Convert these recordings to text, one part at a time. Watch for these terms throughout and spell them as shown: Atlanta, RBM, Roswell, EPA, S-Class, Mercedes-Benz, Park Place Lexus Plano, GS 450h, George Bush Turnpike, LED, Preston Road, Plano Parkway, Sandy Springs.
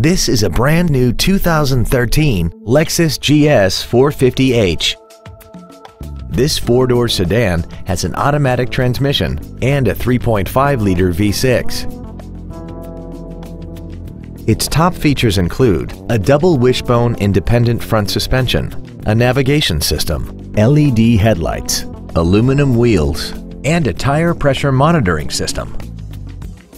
This is a brand new 2013 Lexus GS 450h. This four-door sedan has an automatic transmission and a 3.5-liter V6. Its top features include a double wishbone independent front suspension, a navigation system, LED headlights, aluminum wheels, and a tire pressure monitoring system.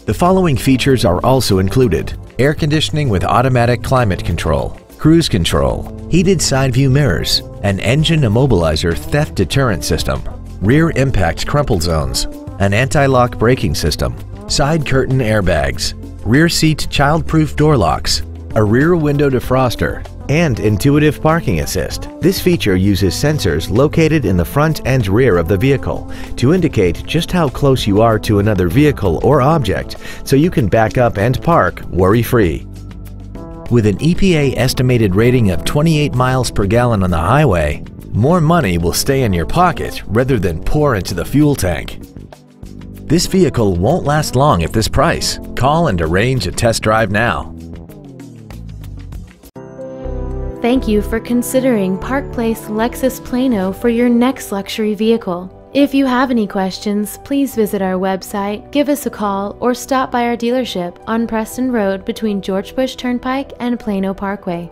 The following features are also included: air conditioning with automatic climate control, cruise control, heated side view mirrors, an engine immobilizer theft deterrent system, rear impact crumple zones, an anti-lock braking system, side curtain airbags, rear seat child-proof door locks, a rear window defroster, and intuitive parking assist. This feature uses sensors located in the front and rear of the vehicle to indicate just how close you are to another vehicle or object, so you can back up and park worry-free. With an EPA estimated rating of 28 miles per gallon on the highway, more money will stay in your pocket rather than pour into the fuel tank. This vehicle won't last long at this price. Call and arrange a test drive now. Thank you for considering Park Place Lexus Plano for your next luxury vehicle. If you have any questions, please visit our website, give us a call, or stop by our dealership on Preston Road between George Bush Turnpike and Plano Parkway.